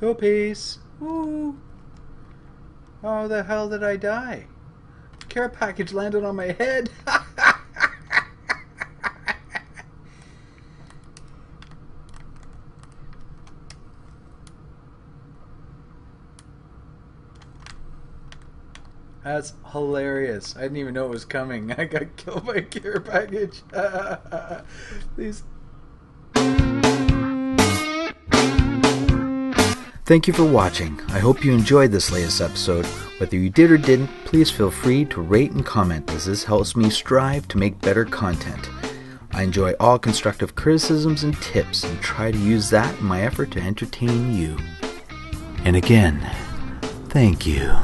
To a piece. Woo! How the hell did I die? Care package landed on my head. That's hilarious. I didn't even know it was coming. I got killed by a care package. Please. Thank you for watching. I hope you enjoyed this latest episode. Whether you did or didn't, please feel free to rate and comment, as this helps me strive to make better content. I enjoy all constructive criticisms and tips, and try to use that in my effort to entertain you. And again, thank you.